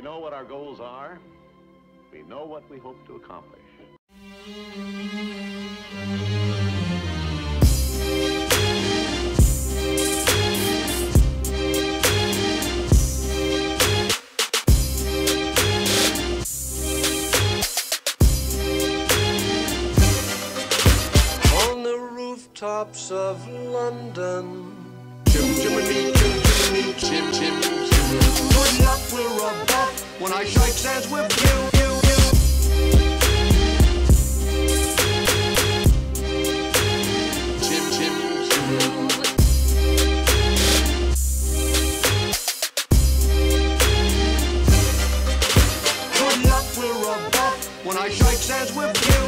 We know what our goals are. We know what we hope to accomplish. On the rooftops of London, good luck, we're a buck. When I shake hands with you, Chim, chim, chim. Good luck, we're a buck. When I shake hands with you.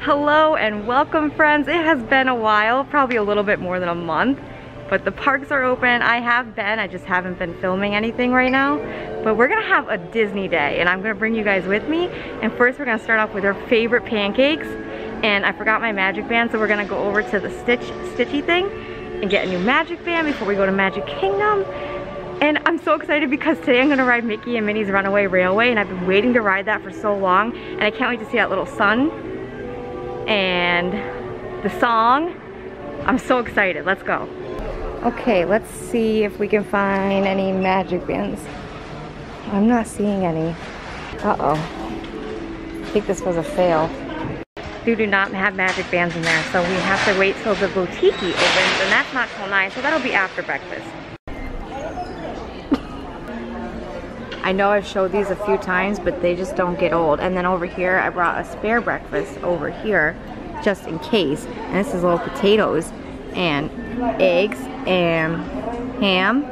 Hello and welcome, friends. It has been a while, probably a little bit more than a month, but the parks are open. I have been, I just haven't been filming anything right now, but we're gonna have a Disney day and I'm gonna bring you guys with me. And first we're gonna start off with our favorite pancakes, and I forgot my magic band, so we're gonna go over to the Stitchy thing and get a new magic band before we go to Magic Kingdom. And I'm so excited because today I'm gonna ride Mickey and Minnie's Runaway Railway, and I've been waiting to ride that for so long, and I can't wait to see that little sun and the song. I'm so excited. Let's go. Okay, let's see if we can find any magic bands. I'm not seeing any. I think this was a fail. They do not have magic bands in there, so we have to wait till the boutique opens, and that's not till 9, so that'll be after breakfast. I know I've showed these a few times, but they just don't get old. And then over here, I brought a spare breakfast over here, just in case. And this is little potatoes, and eggs, and ham,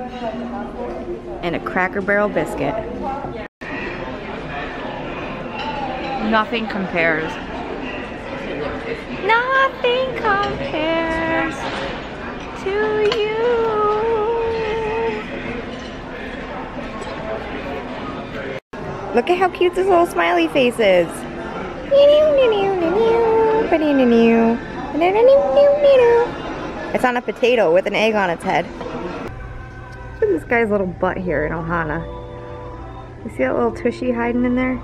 and a Cracker Barrel biscuit. Nothing compares. Nothing compares to you. Look at how cute this little smiley face is. It's on a potato with an egg on its head. Look at this guy's little butt here in Ohana. You see that little tushy hiding in there?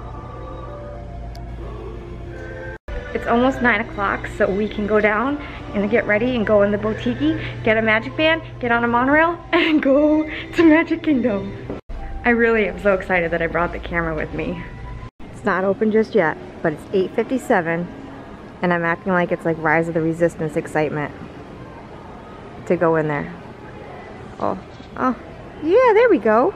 It's almost 9 o'clock, so we can go down and get ready and go in the boutique, get a magic band, get on a monorail, and go to Magic Kingdom. I really am so excited that I brought the camera with me. It's not open just yet, but it's 8:57, and I'm acting like it's like Rise of the Resistance excitement to go in there. Oh, yeah, there we go.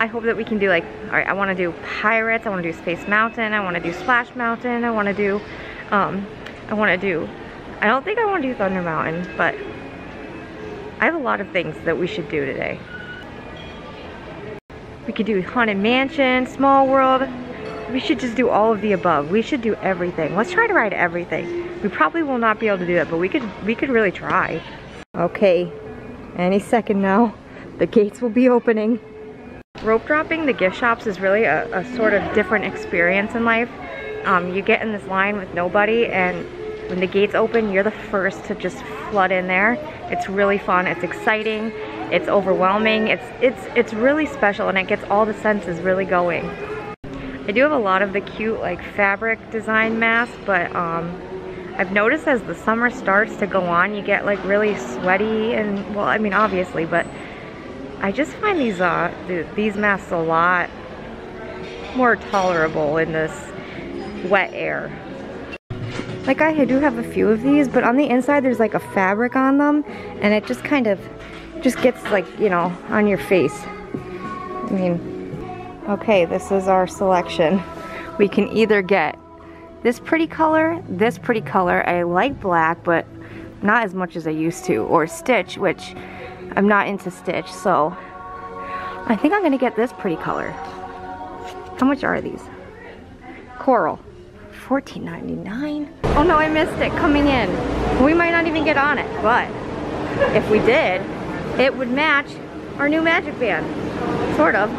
I hope that we can do like, all right, I wanna do Pirates, I wanna do Space Mountain, I wanna do Splash Mountain, I don't think I want to do Thunder Mountain, but I have a lot of things that we should do today. We could do Haunted Mansion, Small World. We should just do all of the above. We should do everything. Let's try to ride everything. We probably will not be able to do that, but we could really try. Okay, any second now, the gates will be opening. Rope dropping the gift shops is really a sort of different experience in life. You get in this line with nobody, and when the gates open, you're the first to just flood in there. It's really fun, it's exciting, it's overwhelming, it's really special, and it gets all the senses really going. I do have a lot of the cute like fabric design masks, but I've noticed as the summer starts to go on, you get like really sweaty, and well, I mean obviously, but I just find these masks a lot more tolerable in this wet air. Like I do have a few of these, but on the inside there's like a fabric on them, and it just kind of just gets like, you know, on your face. I mean, okay, this is our selection. We can either get this pretty color, I like black, but not as much as I used to, or Stitch, which I'm not into Stitch, so I think I'm gonna get this pretty color. How much are these? Coral. $14.99. Oh no, I missed it coming in. We might not even get on it, but if we did, it would match our new magic band. Sort of.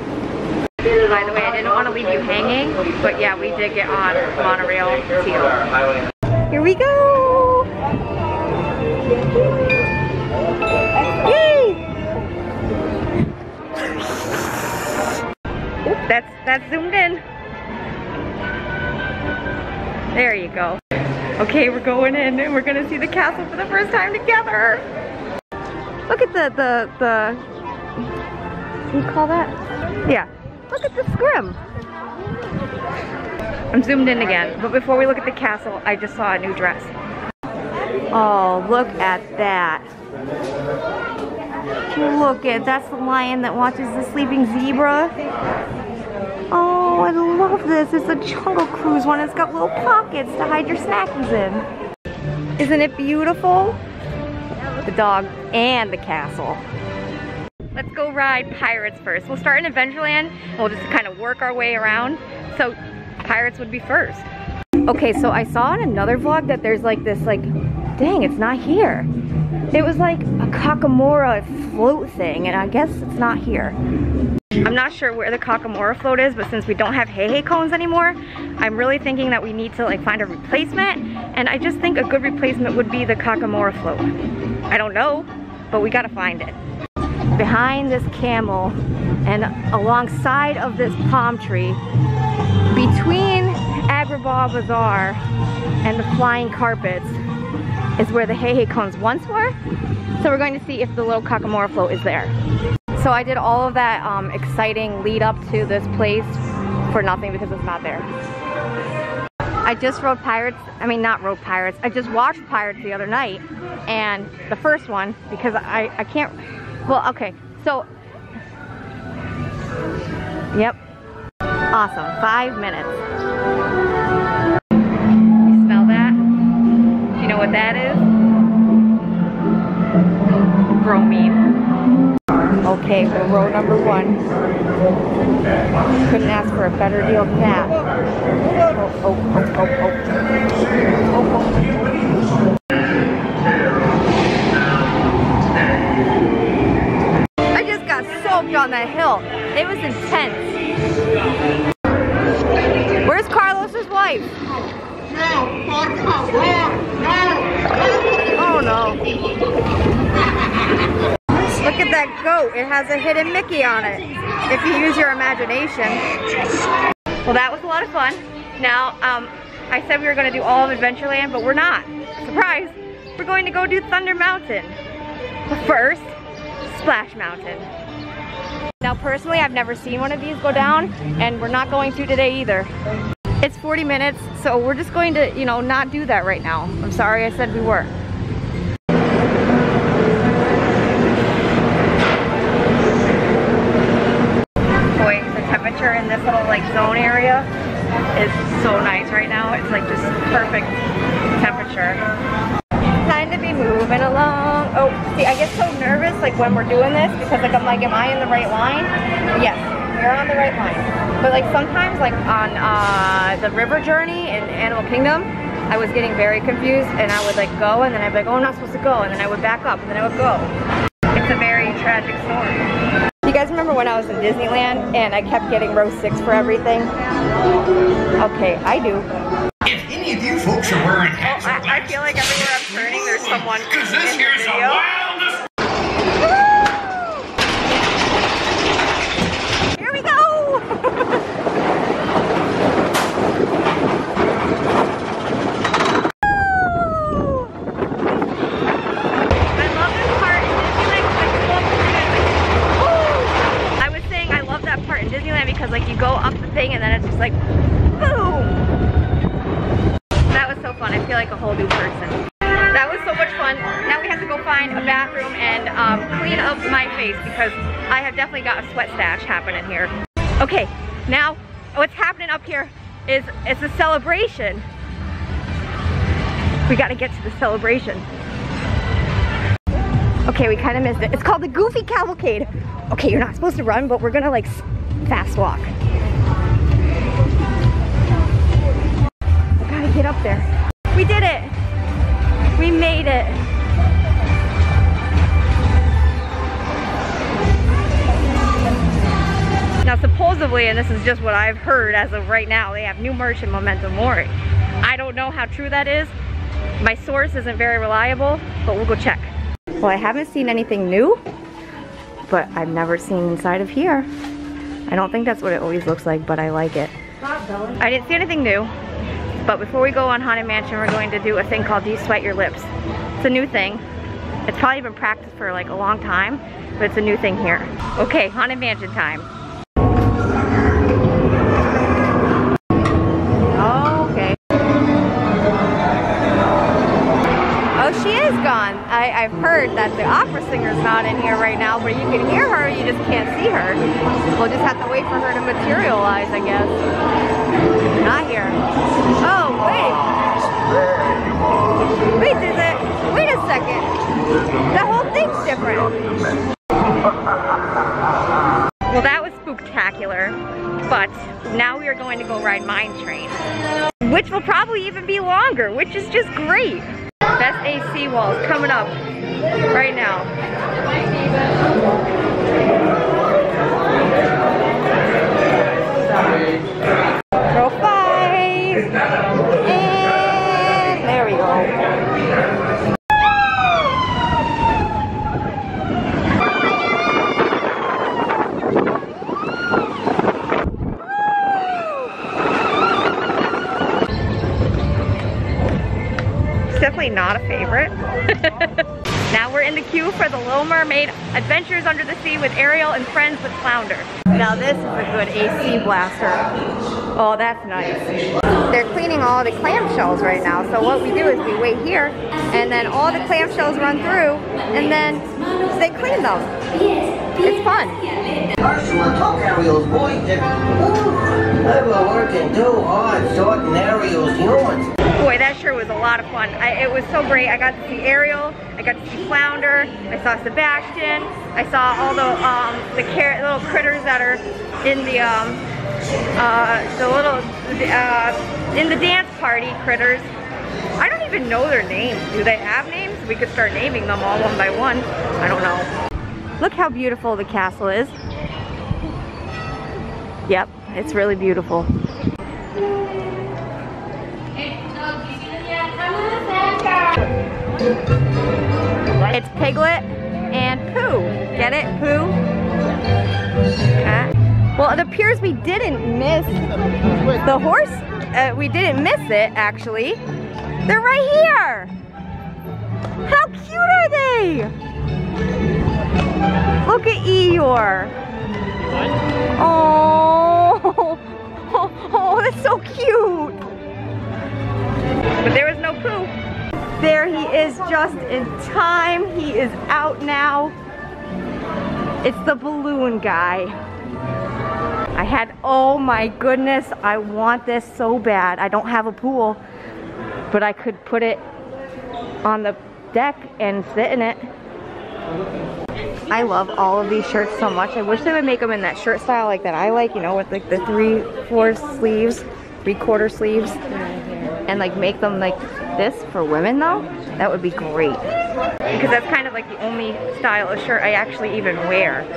By the way, I didn't want to leave you hanging, but yeah, we did get on monorail teal. Here we go! Okay, we're going in and we're gonna see the castle for the first time together. Look at the what do you call that? Yeah. Look at the scrim. I'm zoomed in again, but before we look at the castle, I just saw a new dress. Oh, look at that. Look at, that's the lion that watches the sleeping zebra. Oh, I love this. It's a Jungle Cruise one. It's got little pockets to hide your snackies in. Isn't it beautiful? The dog and the castle. Let's go ride Pirates first. We'll start in Adventureland and we'll just kind of work our way around. So Pirates would be first. Okay, so I saw in another vlog that there's like this, like, dang, it's not here. It was like a Kakamora float thing, and I guess it's not here. I'm not sure where the Kakamora float is, but since we don't have Hey Hey cones anymore, I'm really thinking that we need to like find a replacement, and I just think a good replacement would be the Kakamora float. I don't know, but we gotta find it. Behind this camel and alongside of this palm tree, between Agrabah Bazaar and the flying carpets, is where the Hey Hey cones once were. So we're going to see if the little Kakamora float is there. So I did all of that exciting lead up to this place for nothing because it's not there. I just rode Pirates, I just watched Pirates the other night, and the first one, because I can't, well, okay, so, yep, awesome, 5 minutes. Know what that is? Bromine. Okay, so row number one. Couldn't ask for a better deal than that. I just got soaked on that hill. It was intense. Where's Carlos's wife? Oh no. Look at that goat. It has a hidden Mickey on it. If you use your imagination. Well, that was a lot of fun. Now, I said we were going to do all of Adventureland, but we're not. Surprise! We're going to go do Thunder Mountain. But first, Splash Mountain. Now, personally, I've never seen one of these go down, and we're not going to today either. It's 40 minutes, so we're just going to, you know, not do that right now. I'm sorry I said we were. Boy, the temperature in this little, like, zone area is so nice right now. It's, like, just perfect temperature. Time to be moving along. Oh, see, I get so nervous, like, when we're doing this because, like, I'm like, am I in the right line? Yes, we're on the right line. But like sometimes, like on the river journey in Animal Kingdom, I was getting very confused and I would like go and then I'd be like, oh, I'm not supposed to go. And then I would back up and then I would go. It's a very tragic story. You guys remember when I was in Disneyland and I kept getting row 6 for everything? Okay, I do. If any of you folks are wearing hats, well, I feel like everywhere I'm turning there's someone in the video. Because I have definitely got a sweat stash happening here. Okay, now what's happening up here is it's a celebration. We gotta get to the celebration. Okay, we kind of missed it. It's called the Goofy Cavalcade. Okay, you're not supposed to run, but we're gonna like fast walk. We gotta get up there. We did it. We made it. Now supposedly, and this is just what I've heard as of right now, they have new merch in Momentum Mori. I don't know how true that is. My source isn't very reliable, but we'll go check. Well, I haven't seen anything new, but I've never seen inside of here. I don't think that's what it always looks like, but I like it. I didn't see anything new. But before we go on Haunted Mansion, we're going to do a thing called de-sweat your lips. It's a new thing. It's probably been practiced for like a long time, but it's a new thing here. Okay, Haunted Mansion time. Okay. Oh, she is gone. I've heard that the opera singer's not in here right now, but you can hear her, you just can't see her. We'll just have to wait for her to materialize, I guess. Not here. Oh, wait. Wait, is it? Wait a second. The whole thing's different. Well, that was spooktacular, but now we are going to go ride Mine Train, which will probably even be longer, which is just great. That's AC Walls coming up right now. Row 5, and there we go. Definitely not a favorite. Now we're in the queue for the Little Mermaid Adventures Under the Sea with Ariel and friends with Flounder. Now this is a good AC blaster. Oh, that's nice. They're cleaning all the clamshells right now, so what we do is we wait here, and then all the clamshells run through, and then they clean them. It's fun. Ariel's voice. I've been working too hard sorting Ariel's yawns. Boy, that sure was a lot of fun. It was so great. I got to see Ariel, I got to see Flounder, I saw Sebastian, I saw all the little critters that are in the dance party critters. I don't even know their names. Do they have names? We could start naming them all one by one. I don't know. Look how beautiful the castle is. Yep, it's really beautiful. It's Piglet and Pooh. Get it, Pooh? Well, it appears we didn't miss the horse. We didn't miss it, actually. They're right here. How cute are they? Look at Eeyore. Oh, oh, that's so cute. But there was no Pooh. There he is just in time. He is out now. It's the balloon guy. Oh my goodness, I want this so bad. I don't have a pool, but I could put it on the deck and sit in it. I love all of these shirts so much. I wish they would make them in that shirt style like that I like, you know, with like the 3/4 sleeves, 3/4 sleeves, and like make them like this for women though. That would be great, because that's kind of like the only style of shirt I actually even wear.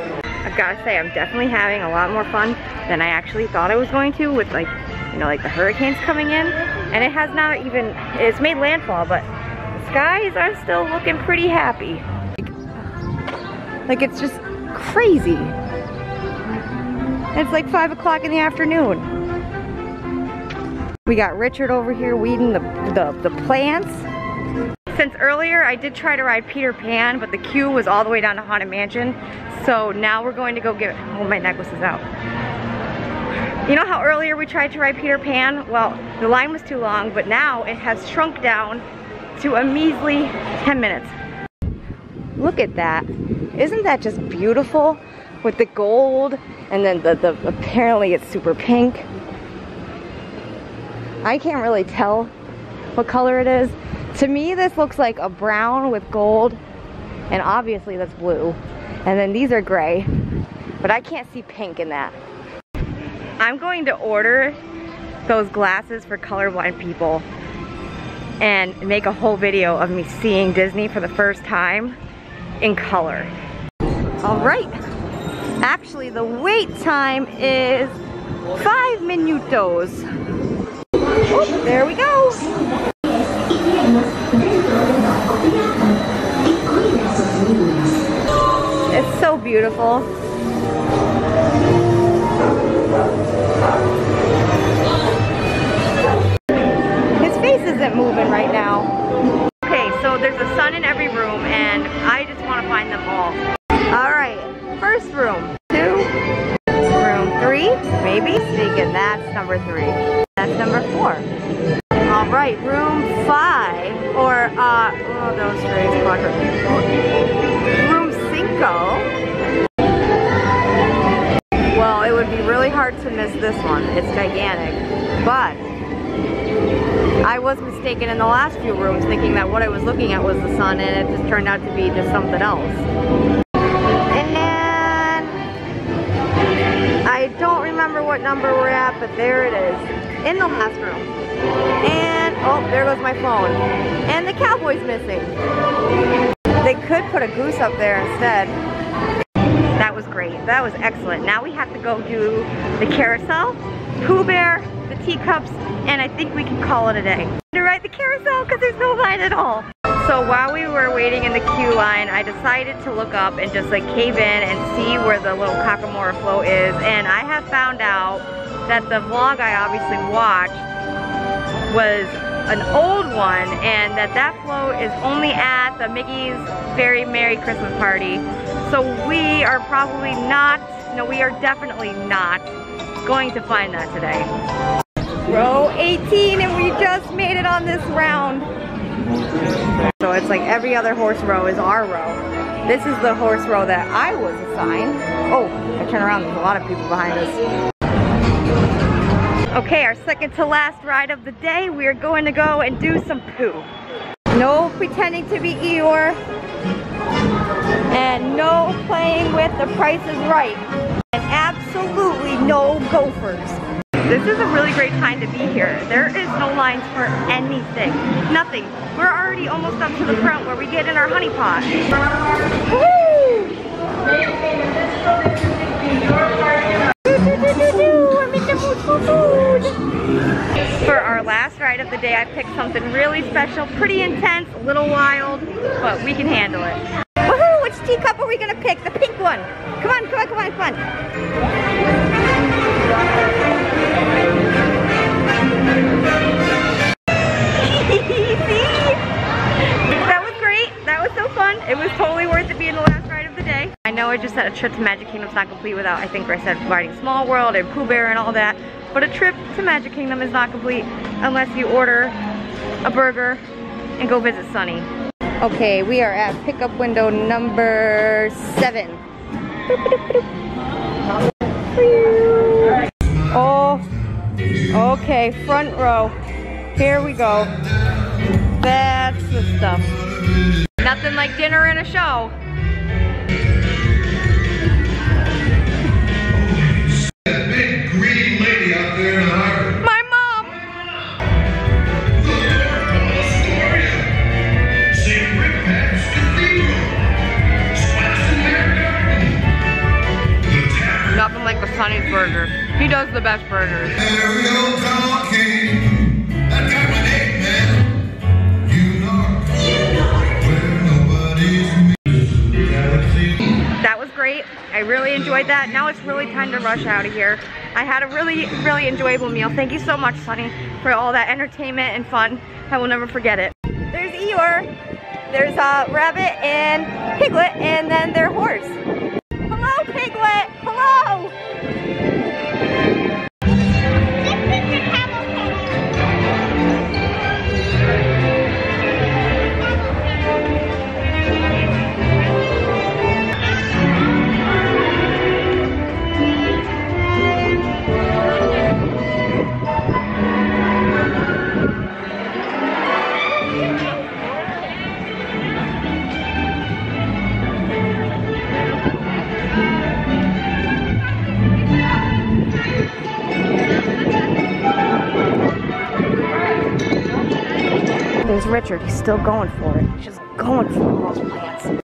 I've got to say, I'm definitely having a lot more fun than I actually thought I was going to, with like, you know, like the hurricanes coming in, and it has not even, it's made landfall, but the skies are still looking pretty happy. Like it's just crazy. It's like 5 o'clock in the afternoon. We got Richard over here weeding the plants. Since earlier, I did try to ride Peter Pan, but the queue was all the way down to Haunted Mansion. So now we're going to go get, oh, my necklace is out. You know how earlier we tried to ride Peter Pan? Well, the line was too long, but now it has shrunk down to a measly 10 minutes. Look at that. Isn't that just beautiful? With the gold, and then the apparently it's super pink. I can't really tell what color it is. To me, this looks like a brown with gold, and obviously that's blue. And then these are gray, but I can't see pink in that. I'm going to order those glasses for colorblind people and make a whole video of me seeing Disney for the first time in color. All right, actually the wait time is 5 minutos. Oh, there we go. It's so beautiful. moving right now. Okay, so there's a sun in every room and I just want to find them all. Alright, first room, 2, room 3, maybe? Speaking, that's number 3. That's number 4. Alright, room 5, or, oh, those rays blocker. Room 5. Well, it would be really hard to miss this one. It's gigantic. But I was mistaken in the last few rooms, thinking that what I was looking at was the sun, and it just turned out to be just something else. And then I don't remember what number we're at, but there it is, in the last room. And oh, there goes my phone. And the cowboy's missing. They could put a goose up there instead. That was great. That was excellent. Now we have to go do the carousel, Pooh Bear, the teacups, and I think we can call it a day. To ride the carousel because there's no line at all. So while we were waiting in the queue line, I decided to look up and just like cave in and see where the little Kakamora float is. And I have found out that the vlog I obviously watched was an old one, and that float is only at the Mickey's Very Merry Christmas Party. So we are probably not, no, we are definitely not going to find that today. Row 18, and we just made it on this round. So it's like every other horse row is our row. This is the horse row that I was assigned. Oh, I turn around, there's a lot of people behind us. Okay, our second to last ride of the day, we are going to go and do some Pooh. No pretending to be Eeyore. And no playing with The Price Is Right. And absolutely no gophers. This is a really great time to be here. There is no lines for anything. Nothing. We're already almost up to the front where we get in our honey pot. For our last ride of the day, I picked something really special, pretty intense, a little wild, but we can handle it. Which teacup are we gonna pick? The pink one. Come on, come on, come on, come on. That was great. That was so fun. It was totally worth it being the last ride of the day. I know I just said a trip to Magic Kingdom is not complete without, I think I said, riding Small World and Pooh Bear and all that. But a trip to Magic Kingdom is not complete unless you order a burger and go visit Sunny. Okay, we are at pickup window number 7. Oh, okay, front row. Here we go. That's the stuff. Nothing like dinner and a show. That big green lady out there in the harbor. Nothing like the Sunny's burger. He does the best burgers. Ariel talking. That got my name, man. You know, that was great. I really enjoyed that. Now it's really time to rush out of here. I had a really enjoyable meal. Thank you so much, Sunny, for all that entertainment and fun. I will never forget it. There's Eeyore. There's a rabbit and Piglet, and then their horse. Hello, Piglet. Hello! Richard, he's still going for it. Just going for all those plants.